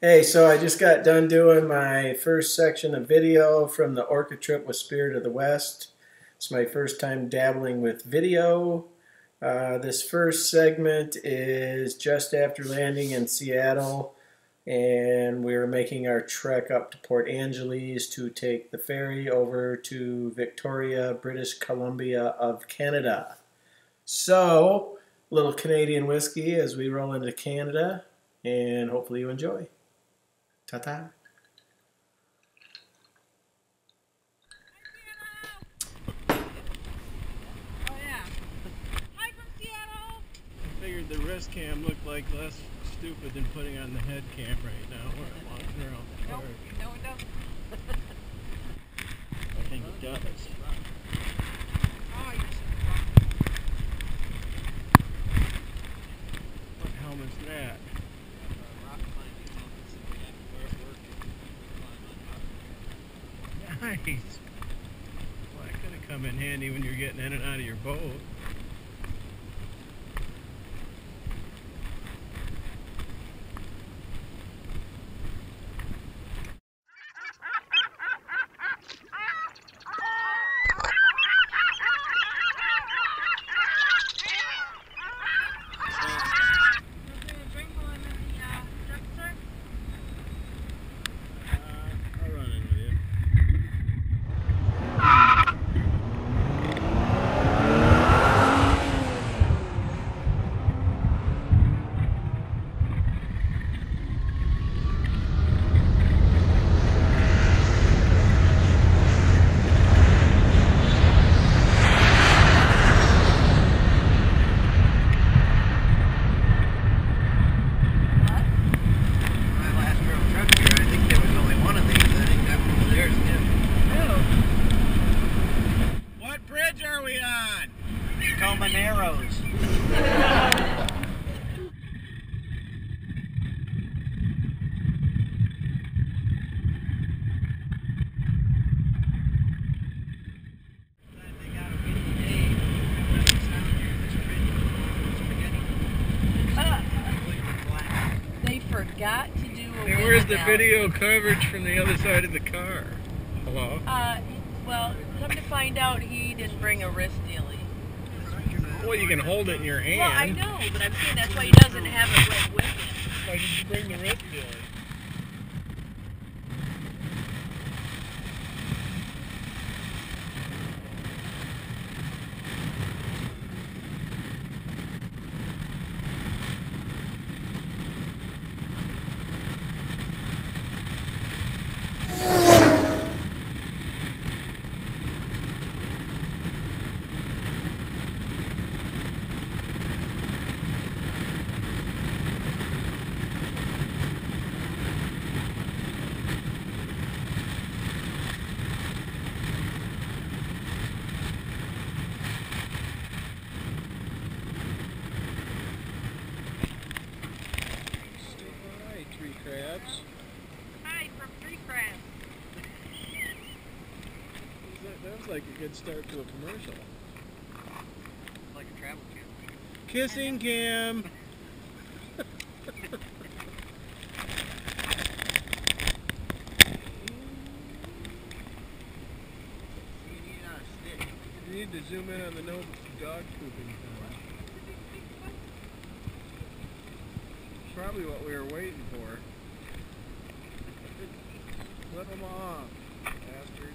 Hey, so I just got done doing my first section of video from the Orca trip with Spirit of the West. It's my first time dabbling with video. This first segment is just after landing in Seattle, and we're making our trek up to Port Angeles to take the ferry over to Victoria, British Columbia of Canada. So, a little Canadian whiskey as we roll into Canada, and hopefully you enjoy. Ta-ta. Oh, yeah. Hi from Seattle. I figured the wrist cam looked like less stupid than putting on the head cam right now where I'm walking around the car. No, it doesn't. I think it does. Oh, you're so wrong. What helmet's that? Nice. Well, that could have come in handy when you're getting in and out of your boat. The video coverage from the other side of the car. Hello? Well, come to find out, he didn't bring a wrist dealie. Well, you can hold it in your hand. Well, I know, but I'm saying that's why he doesn't have it right with him. Why did you bring the wrist dealie? Like a good start to a commercial. Like a travel cam. Kissing cam! You need to zoom in on the nose of dog pooping. Probably what we were waiting for. Flip them off, bastards.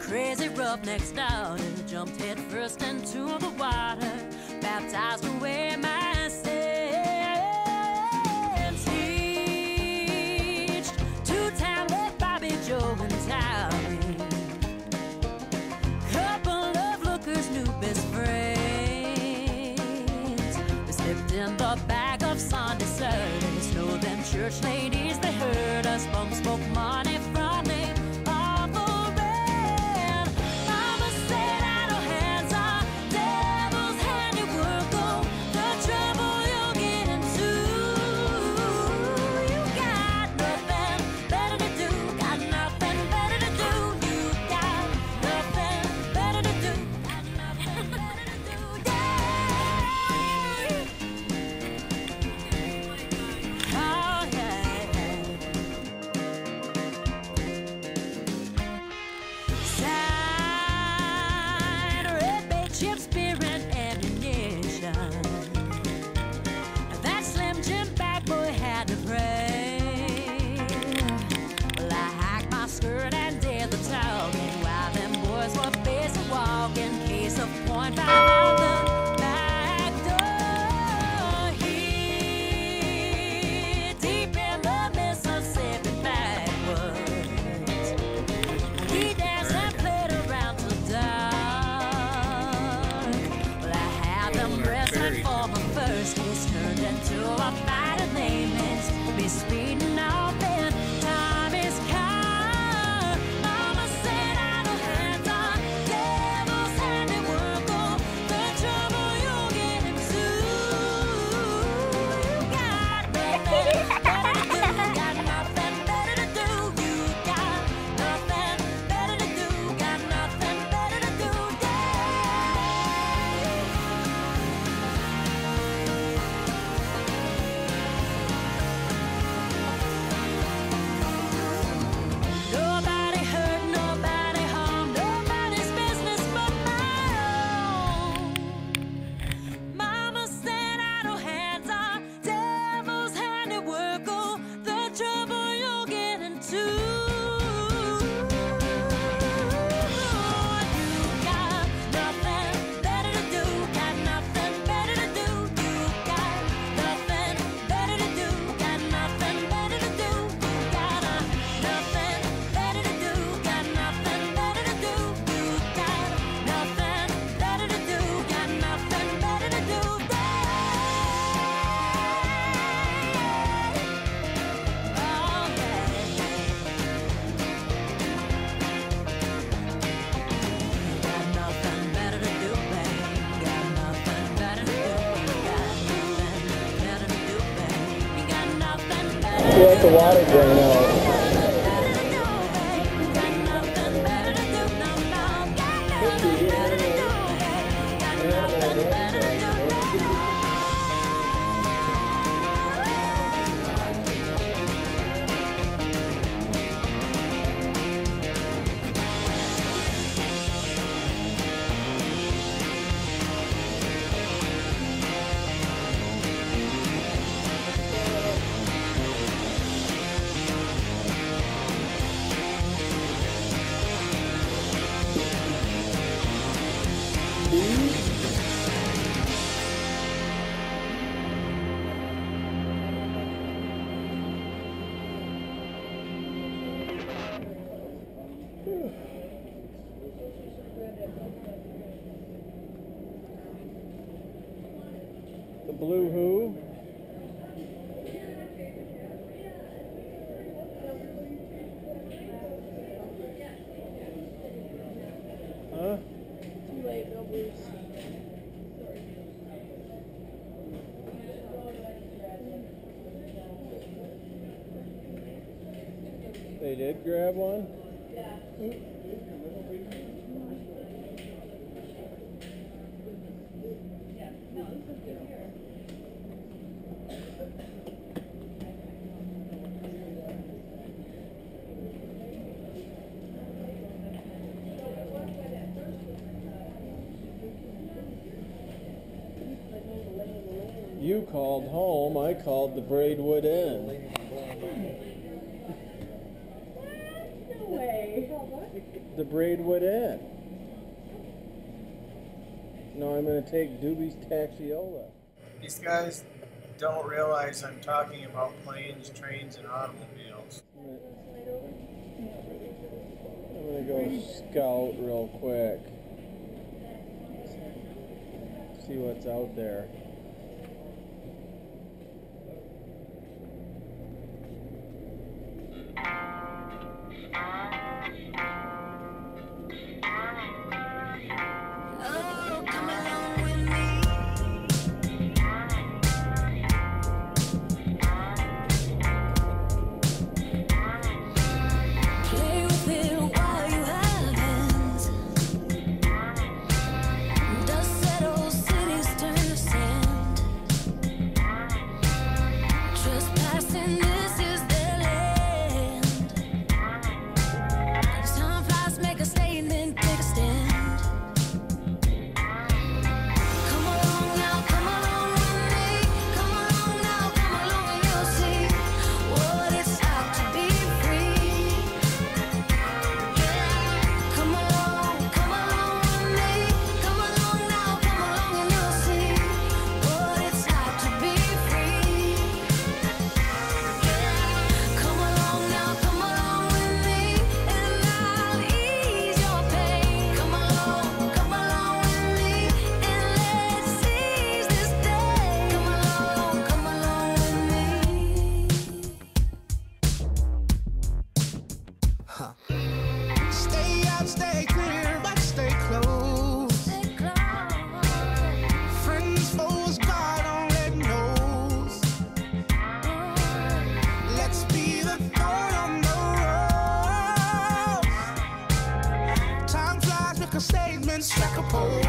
Crazy roughnecks down and jumped head first into the water, baptized away my sins. Teached two-time with Bobby Joe and Tommy. Couple of lookers knew best friends. We slipped in the bag of Sunday service, snowed and church ladies, they heard us bum smoke Monty Friday on the red. Mama said, idle hands are devil's handiwork. Oh, the trouble you'll get into. You got nothing better to do. Got nothing better to do. You got nothing better to do. Got nothing better to do. Let the water drain out. The blue who? Huh? Too late, no blues. They did grab one? Yeah. Oops. You called home, I called the Braidwood Inn. What? No way. The Braidwood Inn. No, I'm going to take Doobie's Taxiola. These guys don't realize I'm talking about planes, trains, and automobiles. I'm going to go scout real quick. See what's out there. Statements like a pole.